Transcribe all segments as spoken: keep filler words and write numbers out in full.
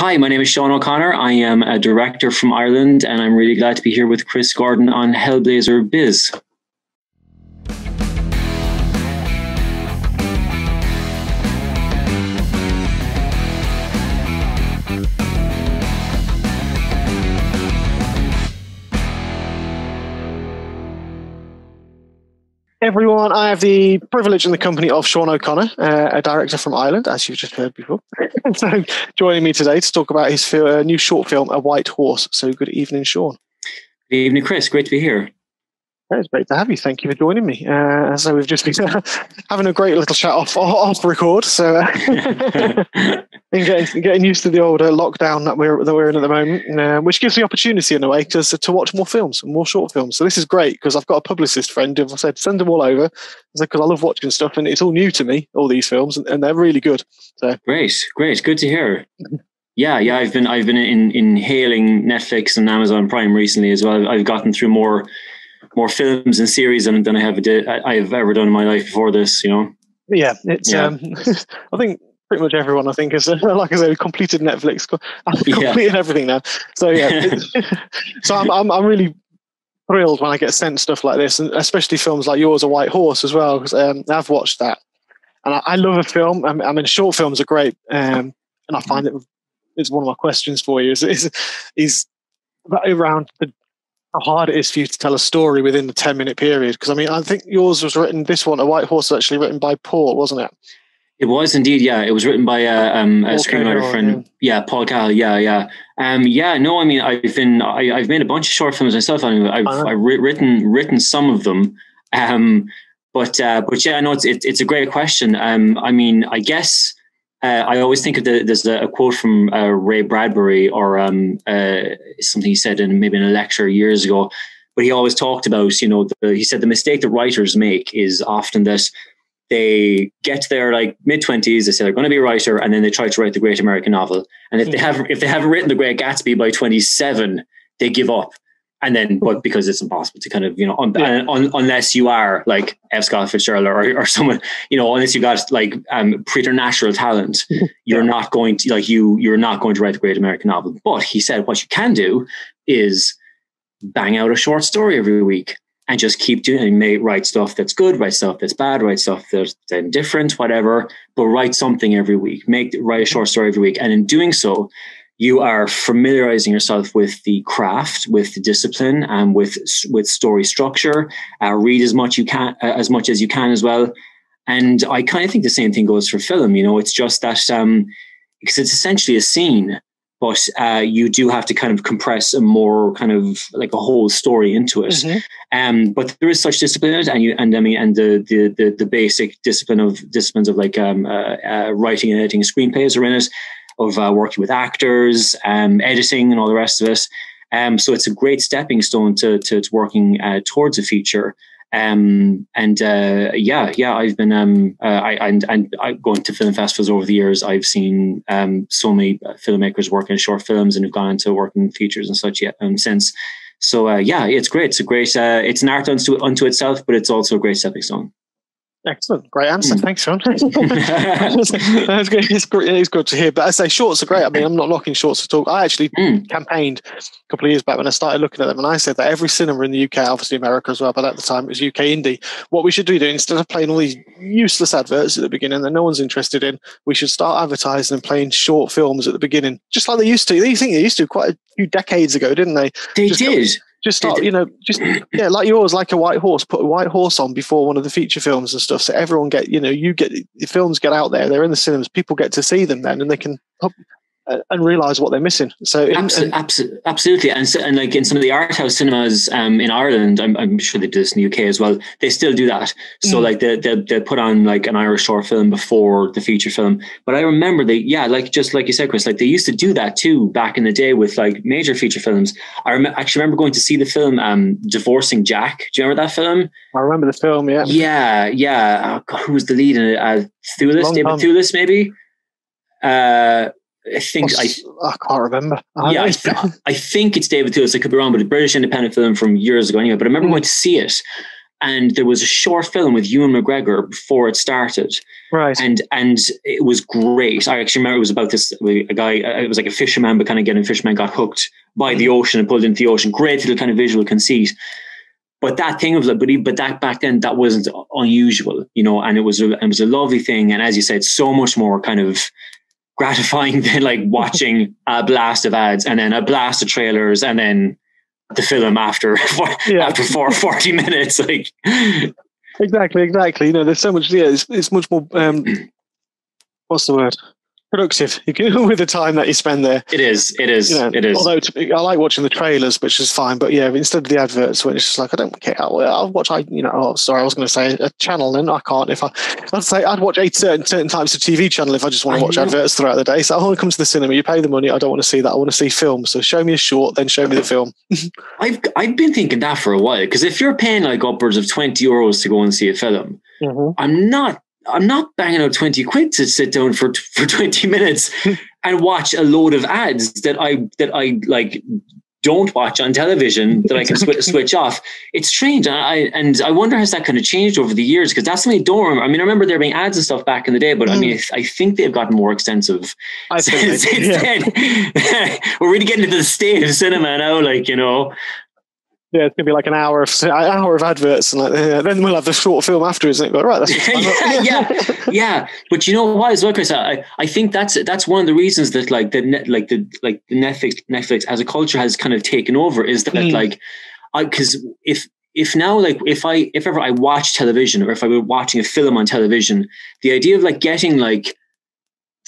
Hi, my name is Shaun O'Connor. I am a director from Ireland, and I'm really glad to be here with Chris Gordon on Hellblazer Biz. Everyone, I have the privilege and the company of Shaun O'Connor, uh, a director from Ireland, as you've just heard before. So, joining me today to talk about his fil- uh, new short film, A White Horse. So, good evening, Shaun. Good evening, Chris. Great to be here. It's great to have you. Thank you for joining me. Uh, so we've just been uh, having a great little chat off off record. So uh, and getting, getting used to the old uh, lockdown that we're that we're in at the moment, and, uh, which gives the opportunity in a way to to watch more films, more short films. So this is great because I've got a publicist friend who said send them all over because I love watching stuff and it's all new to me. All these films and, and they're really good. So great, great, good to hear. Yeah, yeah, I've been I've been in, inhaling Netflix and Amazon Prime recently as well. I've gotten through more. more films and series than, than I have did, I, I've ever done in my life before this, you know? Yeah, it's, yeah. Um, I think pretty much everyone, I think, is, like I said, completed Netflix, completed yeah. everything now. So yeah, so I'm, I'm I'm really thrilled when I get sent stuff like this, and especially films like yours, A White Horse as well, because um, I've watched that. And I, I love a film. I mean, I mean, short films are great. Um, and I find it, it's one of my questions for you, is, is, is around the how hard it is for you to tell a story within the ten minute period. Because I mean, I think yours was written, this one, A White Horse, was actually written by Paul, wasn't it? It was indeed, yeah. It was written by uh, um, a screenwriter Cahill, friend. Yeah. yeah, Paul Cahill. Yeah, yeah. Um, yeah, no, I mean, I've been, I, I've made a bunch of short films myself. I mean, I've, uh-huh. I've written written some of them. Um, but uh, but yeah, no, it's, it, it's a great question. Um, I mean, I guess uh, I always think of the, there's a, a quote from uh, Ray Bradbury or um, uh, something he said in maybe in a lecture years ago, but he always talked about, you know, the, he said the mistake that writers make is often that they get to their like mid twenties, they say they're going to be a writer, and then they try to write the great American novel. And if mm-hmm. they have, if they haven't written The Great Gatsby by twenty-seven, they give up. And then, but because it's impossible to kind of, you know, un- yeah. un- unless you are like F. Scott Fitzgerald or, or someone, you know, unless you got like um, preternatural talent, you're yeah. not going to like you, you're not going to write the great American novel. But he said, what you can do is bang out a short story every week and just keep doing it. You may write stuff that's good, write stuff that's bad, write stuff that's indifferent, whatever, but write something every week, make, write a short story every week. And in doing so, you are familiarizing yourself with the craft, with the discipline, and with with story structure. Uh, read as much you can, uh, as much as you can as well. And I kind of think the same thing goes for film. You know, it's just that um, because it's essentially a scene, but uh, you do have to kind of compress a more kind of like a whole story into it. Mm-hmm. Um, but there is such discipline, and you and I mean, and the the the, the basic discipline of disciplines of like um, uh, uh, writing and editing screenplays are in it. Of uh, working with actors, um, editing, and all the rest of it. Um, so it's a great stepping stone to to, to working uh, towards a feature. Um, and uh, yeah, yeah, I've been um, uh, I and and I, going to film festivals over the years. I've seen um, so many filmmakers work in short films and have gone into working features and such yet, um, since. So uh, yeah, it's great. It's a great. Uh, it's an art unto unto itself, but it's also a great stepping stone. Excellent. Great answer. Mm. Thanks, Shaun. That's good. It's, good. It's good to hear. But I say shorts are great. I mean, I'm not knocking shorts at all. I actually mm. campaigned a couple of years back when I started looking at them. And I said that every cinema in the U K, obviously America as well, but at the time it was U K indie. What we should do, do instead of playing all these useless adverts at the beginning that no one's interested in, we should start advertising and playing short films at the beginning, just like they used to. They think they used to quite a few decades ago, didn't they? They just did. Got, Just start, you know, just, yeah, like yours, like A White Horse, put A White Horse on before one of the feature films and stuff. So everyone get, you know, you get, the films get out there, they're in the cinemas, people get to see them then and they can help and realize what they're missing. So absolutely, absolutely, absolutely. And, so, and like in some of the art house cinemas um, in Ireland, I'm, I'm sure they do this in the U K as well. They still do that. So mm. like they they they put on like an Irish short film before the feature film. But I remember they yeah like just like you said, Chris, like they used to do that too back in the day with like major feature films. I rem- actually remember going to see the film um, Divorcing Jack. Do you remember that film? I remember the film. Yeah. Yeah, yeah. Oh, God, who was the lead in it? Uh, Thewlis, David Thewlis, maybe. Uh, I think I, I can't remember. I yeah, I, th- I think it's David Thewlis. I could be wrong, but a British independent film from years ago anyway. But I remember mm. going to see it And there was a short film with Ewan McGregor before it started. Right. And and it was great. I actually remember it was about this, a guy, it was like a fisherman, but kind of getting fisherman got hooked by the ocean and pulled into the ocean. Great little kind of visual conceit. But that thing of but but that back then, that wasn't unusual, you know, and it was a, it was a lovely thing. And as you said, so much more kind of gratifying than like watching a blast of ads and then a blast of trailers and then the film after four, yeah. after four, forty minutes. Like exactly, exactly. You know, there's so much. Yeah, it's, it's much more. Um, what's the word? Productive with the time that you spend there. It is. It is. You know, it is. Although to be, I like watching the trailers, which is fine. But yeah, instead of the adverts, when it's just like I don't care. I'll, I'll watch. I you know. Oh, sorry, I was going to say a channel, and I can't. If I, I'd say I'd watch eight certain certain types of T V channel if I just want to watch adverts throughout the day. So I want to come to the cinema. You pay the money. I don't want to see that. I want to see film. So show me a short, then show me the film. I've I've been thinking that for a while because if you're paying like upwards of twenty euros to go and see a film, mm-hmm. I'm not. I'm not banging out twenty quid to sit down for for twenty minutes and watch a load of ads that I that I like don't watch on television that I can sw- switch off. It's strange, and I and I wonder has that kind of changed over the years because that's something I don't remember. I mean, I remember there being ads and stuff back in the day, but mm. I mean, I think they've gotten more extensive I since, think since yeah. then. We're really getting into the state of cinema now, like you know. Yeah, it's gonna be like an hour of an hour of adverts, and like yeah, then we'll have the short film after, isn't it? But right, that's yeah, yeah, yeah. But you know why as well, Chris? I, I think that's that's one of the reasons that like the net, like the like the Netflix Netflix as a culture has kind of taken over is that mm. like I because if if now like if I if ever I watch television or if I were watching a film on television, the idea of like getting like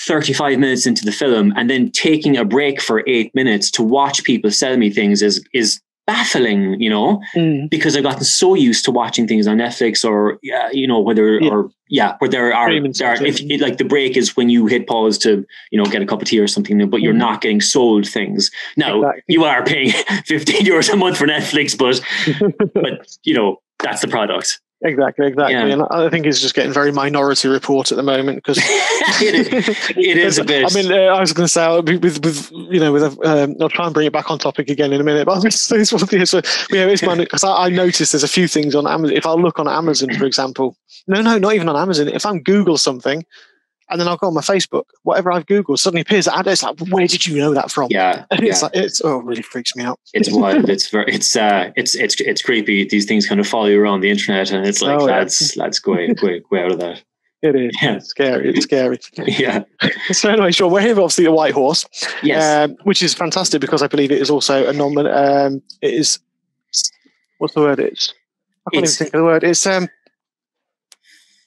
thirty-five minutes into the film and then taking a break for eight minutes to watch people sell me things is is. baffling, you know, mm. because I've gotten so used to watching things on Netflix or, uh, you know, whether yeah. or yeah, where there are, there are if it, like the break is when you hit pause to, you know, get a cup of tea or something, but mm. you're not getting sold things. Now exactly. you are paying fifteen euros a month for Netflix, but but you know that's the product. Exactly, exactly. Yeah. And I think it's just getting very Minority Report at the moment because it is, it is a bit. I mean, uh, I was going to say with with you know with a, um, I'll try and bring it back on topic again in a minute, but it's it's one thing. So yeah, it's because I, I noticed there's a few things on Amazon. If I look on Amazon, for example, no, no, not even on Amazon. If I'm Google something. And then I'll go on my Facebook, whatever I've Googled, suddenly appears. And it's like, where did you know that from? Yeah. And it's yeah. like, it's, oh, it really freaks me out. It's wild. It's very, it's, uh, it's, it's, it's creepy. These things kind of follow you around the internet and it's like, oh, lads, yeah. lads, go away, go, go out of that. It is. Yeah. It's scary. It's scary. yeah. So anyway, sure. We're here, obviously, The White Horse. Yes. Um, which is fantastic because I believe it is also a nom, um, it is, what's the word? It's, I can't it's, even think of the word. It's, um,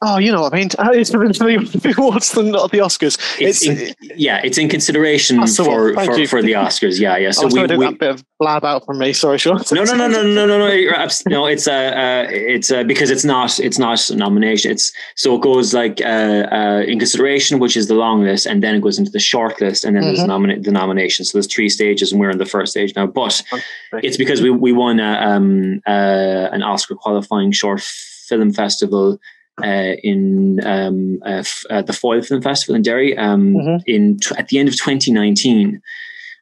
Oh, you know what I mean? It's for the awards, than not the Oscars. It's, it's in, yeah, it's in consideration for for, for the Oscars. Yeah, yeah. So we, we that bit of blab out from me. Sorry, Sean. No, no, no, no, no, no, no. No, it's uh, uh it's uh, because it's not it's not a nomination. It's so it goes like uh, uh, in consideration, which is the long list, and then it goes into the short list, and then mm-hmm. there's nomina- the nomination. So there's three stages, and we're in the first stage now. But it's because we we won a, um uh, an Oscar qualifying short film festival. Uh, in um, uh, f- uh, the Foyle Film Festival in Derry um, mm-hmm. in t- at the end of twenty nineteen.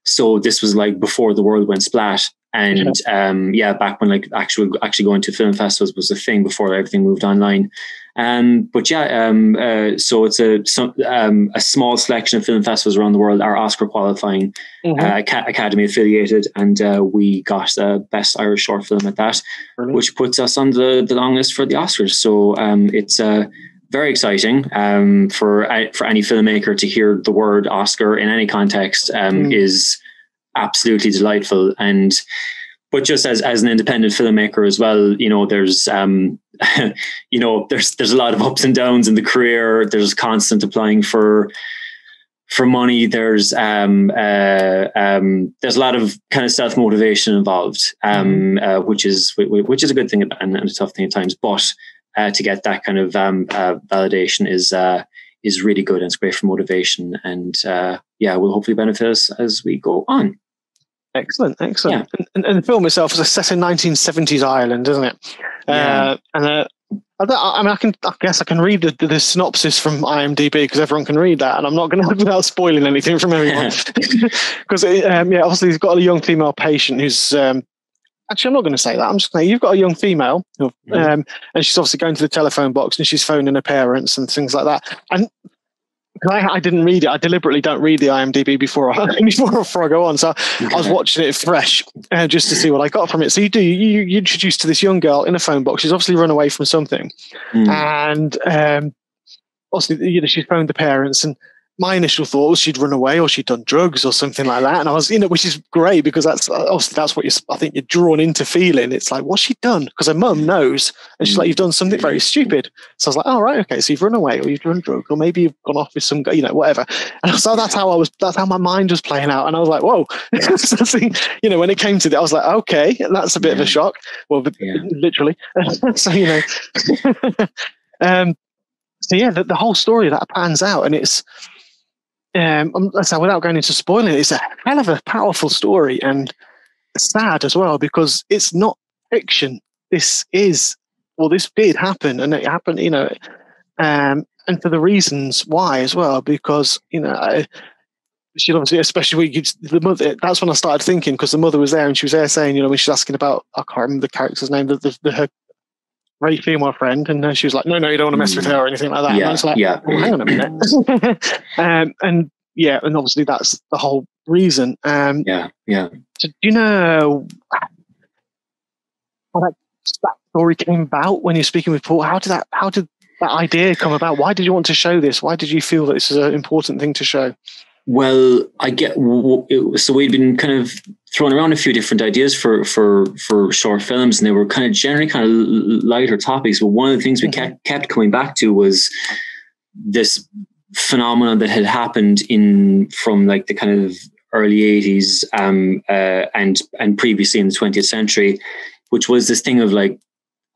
So this was like before the world went splat, and yeah, um, yeah back when like actually actually going to film festivals was a thing before everything moved online. Um, but yeah, um, uh, so it's a some, um, a small selection of film festivals around the world are Oscar qualifying, mm-hmm. uh, Ac- Academy affiliated, and uh, we got uh, best Irish short film at that, Brilliant. Which puts us on the, the long list for the Oscars. So um, it's uh, very exciting um, for uh, for any filmmaker to hear the word Oscar in any context um, mm. is absolutely delightful. And but just as as an independent filmmaker as well, you know, there's. Um, you know, there's there's a lot of ups and downs in the career. There's constant applying for for money. There's um, uh, um, there's a lot of kind of self motivation involved, um, uh, which is which is a good thing and a tough thing at times. But uh, to get that kind of um, uh, validation is uh, is really good and it's great for motivation. And uh, yeah, will hopefully benefit us as we go on. Excellent, excellent. Yeah. And, and the film itself is set in nineteen seventies Ireland, isn't it? Yeah. Uh, and uh, I, I mean, I can, I guess, I can read the, the, the synopsis from IMDb because everyone can read that, and I'm not going to without spoiling anything from everyone. Because um, yeah, obviously he's got a young female patient who's um, Actually, I'm not going to say that. I'm just going to say, you've got a young female who, um, and she's obviously going to the telephone box and she's phoning her parents and things like that. And I, I didn't read it. I deliberately don't read the IMDb before I, before, before I go on. So okay. I was watching it fresh uh, just to see what I got from it. So you do, you, you introduced to this young girl in a phone box. She's obviously run away from something. Mm. And um, obviously, you know, she phoned the parents, and my initial thought was she'd run away or she'd done drugs or something like that. And I was, you know, which is great, because that's obviously that's what you, I think you're drawn into feeling. It's like, what's she done? Because her mum knows. And she's like, you've done something very stupid. So I was like, oh, right. Okay. So you've run away, or you've done drugs, or maybe you've gone off with some guy, you know, whatever. And so that's how I was, that's how my mind was playing out. And I was like, whoa, you know, when it came to that, I was like, okay, that's a bit yeah. of a shock. Well, yeah. literally. So, you know, um, so yeah, the, the whole story that pans out, and it's, Um, so without going into spoiling it, it's a hell of a powerful story, and sad as well, because it's not fiction. This is, well, this did happen, and it happened, you know, um, and for the reasons why as well, because, you know, I, she obviously, especially when you, the mother, that's when I started thinking, because the mother was there, and she was there saying, you know, when she's asking about, I can't remember the character's name, the, the, the her Ray female friend, and she was like, no, no, you don't want to mess with her or anything like that. Yeah, and I was like, yeah. Well, hang on a minute. um, and yeah, and obviously that's the whole reason. Um, yeah, yeah. So do you know how that, that story came about when you're speaking with Paul? How did that, how did that idea come about? Why did you want to show this? Why did you feel that this is an important thing to show? Well, I get, so we'd been kind of throwing around a few different ideas for, for, for short films, and they were kind of generally kind of lighter topics. But one of the things we kept, kept coming back to was this phenomenon that had happened in, from like the kind of early eighties um, uh, and, and previously in the twentieth century, which was this thing of like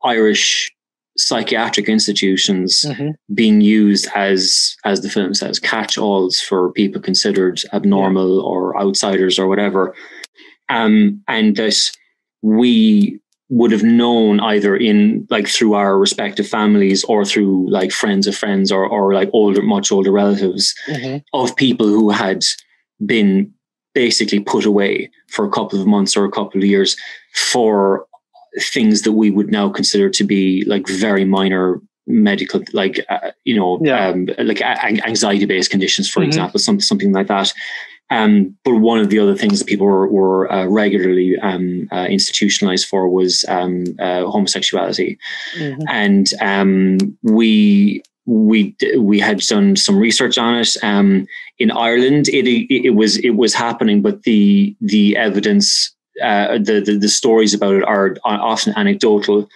Irish psychiatric institutions mm-hmm. being used as, as the film says, catch-alls for people considered abnormal yeah. or outsiders or whatever. Um, and that we would have known either in like through our respective families or through like friends of friends or, or like older, much older relatives mm-hmm. of people who had been basically put away for a couple of months or a couple of years for things that we would now consider to be like very minor medical, like, uh, you know, yeah. um, like a- anxiety-based conditions, for mm-hmm. example, some, something like that. Um, but one of the other things that people were, were uh, regularly um, uh, institutionalized for was um, uh, homosexuality. Mm-hmm. And um, we we we had done some research on it. Um, in Ireland, it, it it was it was happening, but the the evidence. Uh, the, the the stories about it are often anecdotal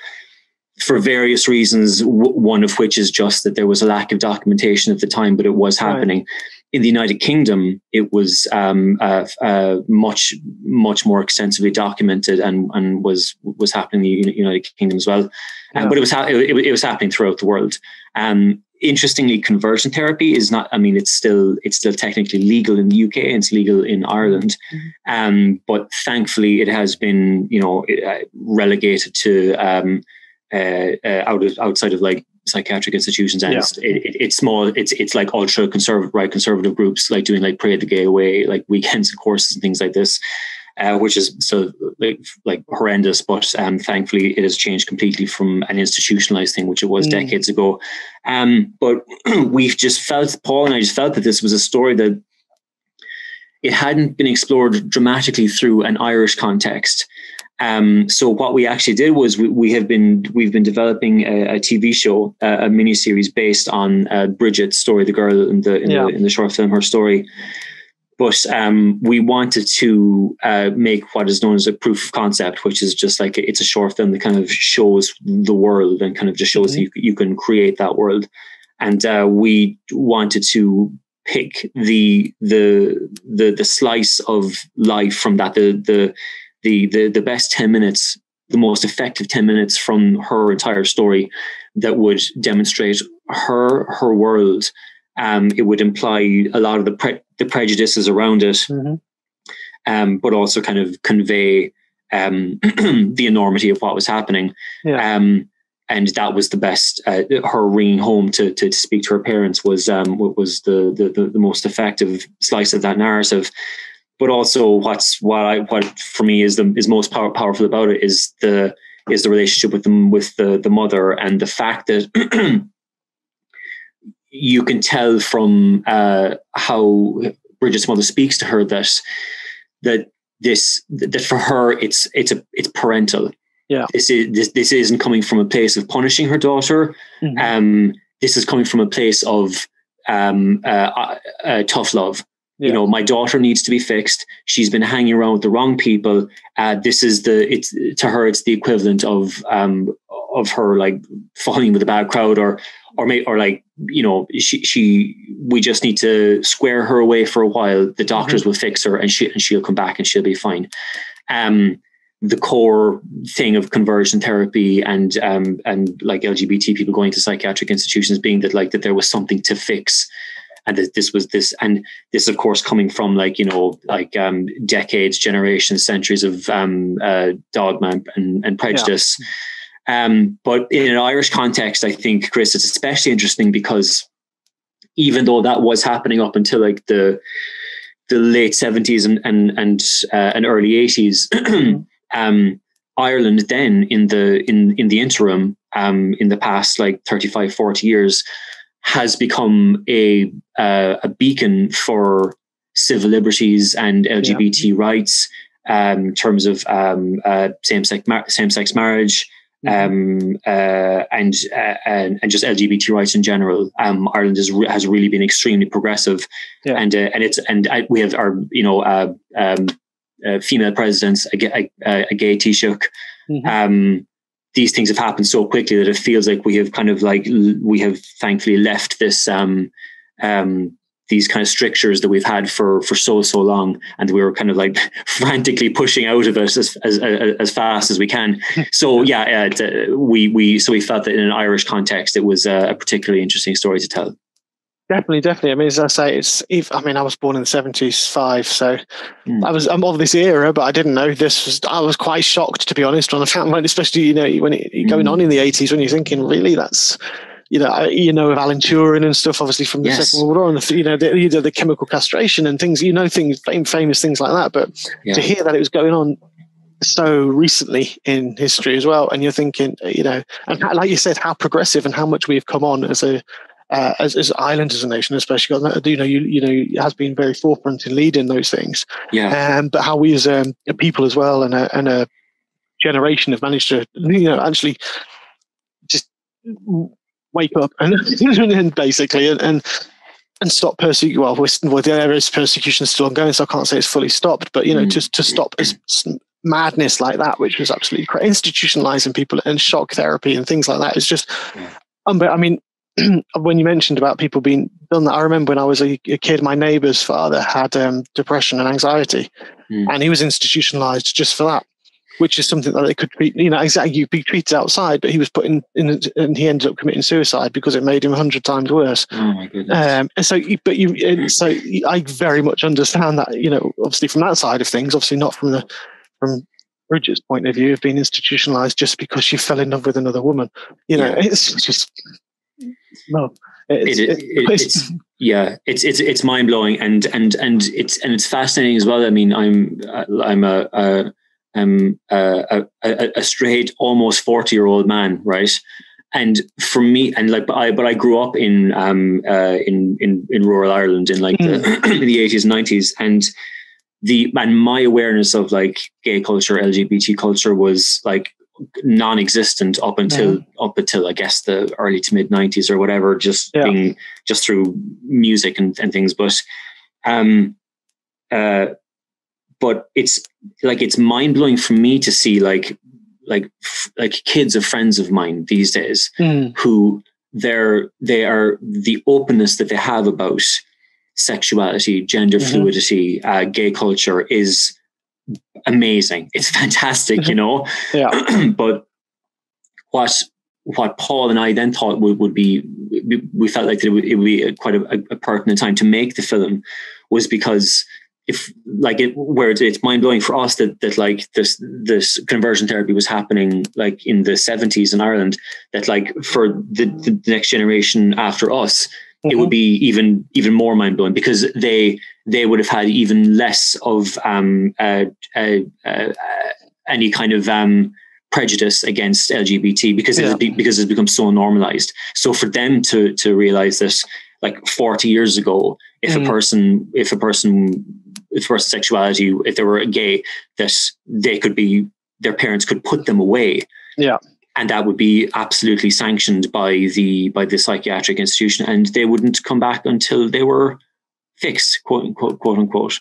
for various reasons, w- one of which is just that there was a lack of documentation at the time, but it was happening. Right. In the United Kingdom, it was um, uh, uh, much much more extensively documented and, and was was happening in the United Kingdom as well. Yeah. Um, but it was ha- it, it was happening throughout the world. Um, interestingly, conversion therapy is not, I mean, it's still, it's still technically legal in the U K and it's legal in Ireland. Um, but thankfully it has been, you know, relegated to, um, uh, uh out of, outside of like psychiatric institutions. And yeah. it, it, it's small, it's, it's like ultra conservative, right. Conservative groups like doing like pray the gay away, like weekends and courses and things like this, uh, which is so like, like horrendous, but um, thankfully it has changed completely from an institutionalized thing, which it was mm. decades ago. Um, but we've just felt, Paul and I just felt that this was a story that it hadn't been explored dramatically through an Irish context. Um, so what we actually did was we, we have been, we've been developing a, a T V show, a, a miniseries based on uh, Bridget's story, the girl in the in, yeah. the, in the short film, her story. But um, we wanted to uh, make what is known as a proof of concept, which is just like, it's a short film that kind of shows the world and kind of just shows mm-hmm. that you, you can create that world. And uh, we wanted to pick the, the, the, the slice of life from that, the, the, the, the, the best ten minutes, the most effective ten minutes from her entire story that would demonstrate her, her world. Um, it would imply a lot of the pre- the prejudices around it, mm-hmm. um, but also kind of convey um, the enormity of what was happening. Yeah. Um, and that was the best. Uh, her ringing home to, to to speak to her parents was um, what was the the the most effective slice of that narrative. but also what's what I what for me is the is most power, powerful about it is the is the relationship with them with the the mother, and the fact that you can tell from uh, how Bridget's mother speaks to her that that this that for her it's it's a it's parental. Yeah, this is this this isn't coming from a place of punishing her daughter. Mm-hmm. Um, this is coming from a place of um, uh, uh, tough love. Yeah. You know, my daughter needs to be fixed. She's been hanging around with the wrong people. Uh, this is the it's to her it's the equivalent of um, of her like falling with a bad crowd, or or may, or like you know she she we just need to square her away for a while. The doctors mm-hmm. will fix her, and she and she'll come back and she'll be fine. Um, the core thing of conversion therapy and um, and like L G B T people going to psychiatric institutions being that like that there was something to fix, and that this was this and this of course coming from like you know like um, decades, generations, centuries of um, uh, dogma and, and prejudice. Yeah. Um, but in an Irish context, I think, Chris, it's especially interesting because even though that was happening up until like the the late seventies and and and, uh, and early eighties. Um, Ireland then in the in in the interim um, in the past like thirty-five, forty years has become a uh, a beacon for civil liberties and L G B T yeah. rights um, in terms of um, uh, same-sex mar- same-sex marriage um, uh, and, uh, and and just L G B T rights in general. Um, Ireland is re- has really been extremely progressive, yeah. and uh, and it's and uh, we have our you know. Uh, um, Uh, female presidents, a, a, a gay Taoiseach. Mm-hmm. Um, these things have happened so quickly that it feels like we have kind of like we have thankfully left this um, um, these kind of strictures that we've had for for so so long, and we were kind of like frantically pushing out of it as as, as fast as we can. So yeah, uh, we we so we felt that in an Irish context, it was a particularly interesting story to tell. Definitely, definitely. I mean, as I say, it's. I mean, I was born in the seventies, five, so mm. I was. I'm of this era, but I didn't know this was. I was quite shocked, to be honest, on the fact, like, especially you know when it, mm. going on in the eighties, when you're thinking, really, that's you know, you know, of Alan Turing and stuff, obviously from the yes. Second World War, and the, you know, the, you know, the chemical castration and things, you know, things famous things like that. But yeah. to hear that it was going on so recently in history as well, and you're thinking, you know, and like you said, how progressive and how much we've come on as a. Uh, as, as Ireland as a nation, especially, you know, you, you know, has been very forefront in leading those things. Yeah. Um, but how we as um, a people as well and a, and a generation have managed to, you know, actually just wake up and, and basically and, and and stop persecution. Well, well, there is persecution still ongoing, so I can't say it's fully stopped. But you know, mm. to to stop as madness like that, which was absolutely crazy, institutionalizing people and shock therapy and things like that is just. Yeah. Um, but I mean. When you mentioned about people being done that, I remember when I was a, a kid, my neighbour's father had um, depression and anxiety, mm. and he was institutionalised just for that, which is something that they could treat. You know, exactly, you'd be treated outside, but he was put in, in and he ended up committing suicide because it made him a hundred times worse. Oh my goodness! Um, and so, but you, and so I very much understand that. You know, obviously from that side of things, obviously not from the from. Bridget's point of view of being institutionalised just because she fell in love with another woman. You know, yeah. it's just. No, it's, it, it, it, it's yeah, it's it's it's mind blowing, and and and it's and it's fascinating as well. I mean, I'm I'm a, a I'm a, a, a straight, almost forty year old man, right? And for me, and like, but I but I grew up in um uh, in in in rural Ireland in like mm. the in the eighties, nineties, and the and my awareness of like gay culture, L G B T culture was like. Non-existent up until yeah. up until I guess the early to mid nineties or whatever, just yeah. being just through music and, and things. But um uh but it's like it's mind blowing for me to see like like f- like kids of friends of mine these days mm. who they're they are the openness that they have about sexuality, gender mm-hmm. fluidity, uh, gay culture is amazing. It's fantastic, you know. Yeah. But what what Paul and I then thought would, would be, we felt like that it would, it would be quite a, a pertinent time to make the film, was because if like it where it's, it's mind blowing for us that that like this this conversion therapy was happening like in the seventies in Ireland, that like for the, the next generation after us, mm-hmm. it would be even even more mind blowing because they they would have had even less of um, uh, uh, uh, any kind of um, prejudice against L G B T, because yeah. it's, because it's become so normalized. So for them to to realize that, like forty years ago, if mm. a person if a person if a person's sexuality, if they were a gay, that they could be, their parents could put them away. Yeah. And that would be absolutely sanctioned by the by the psychiatric institution, and they wouldn't come back until they were fixed, quote unquote, quote unquote.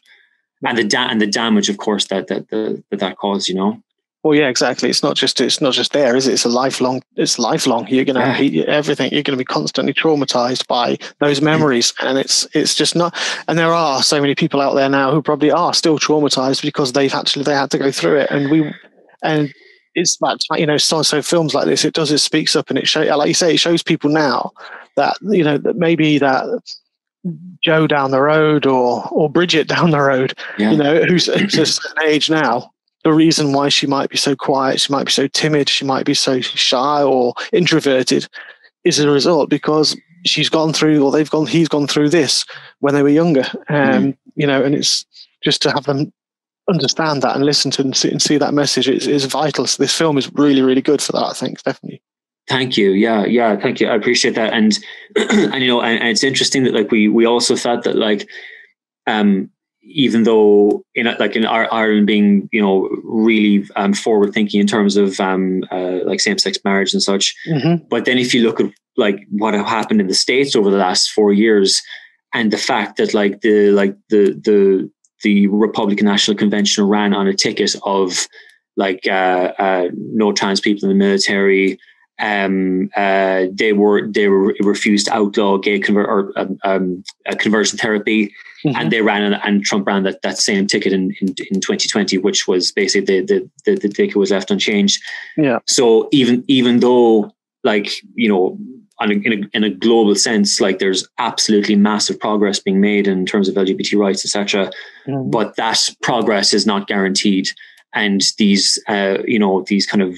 And the da- and the damage, of course, that that that that caused, you know. Well, yeah, exactly. It's not just it's not just there, is it? It's a lifelong. It's lifelong. You're going to yeah. hate everything. You're going to be constantly traumatized by those memories, and it's it's just not. And there are so many people out there now who probably are still traumatized because they've actually they had to go through it, and we and. It's that, you know, so so films like this, it does, it speaks up, and it shows, like you say, it shows people now that, you know, that maybe that Joe down the road or or Bridget down the road, yeah. you know, who's, who's a certain age now, the reason why she might be so quiet, she might be so timid, she might be so shy or introverted is a result because she's gone through, or they've gone, he's gone through this when they were younger. Um, mm. You know, and it's just to have them understand that and listen to and see, and see that message is, is vital. So this film is really, really good for that, I think, definitely. Thank you. Yeah, yeah, thank you. I appreciate that. And and you know, and, and it's interesting that like we we also felt that like um even though in like in our Ireland being, you know, really um forward thinking in terms of um uh, like same sex marriage and such, mm-hmm. but then if you look at like what have happened in the States over the last four years and the fact that like the like the the the Republican National Convention ran on a ticket of like uh, uh, no trans people in the military. Um, uh, they were they were refused to outlaw gay conver- or um, um, uh, conversion therapy, mm-hmm. and they ran and Trump ran that, that same ticket in, in, in twenty twenty, which was basically the the, the the ticket was left unchanged. Yeah. So even even though like you know. In a, in, a, in a global sense, like there's absolutely massive progress being made in terms of L G B T rights, et cetera. Mm. But that progress is not guaranteed, and these, uh, you know, these kind of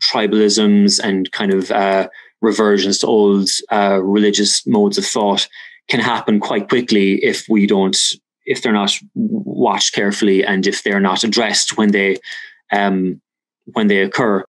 tribalisms and kind of uh, reversions to old uh, religious modes of thought can happen quite quickly if we don't, if they're not watched carefully, and if they're not addressed when they, um, when they occur.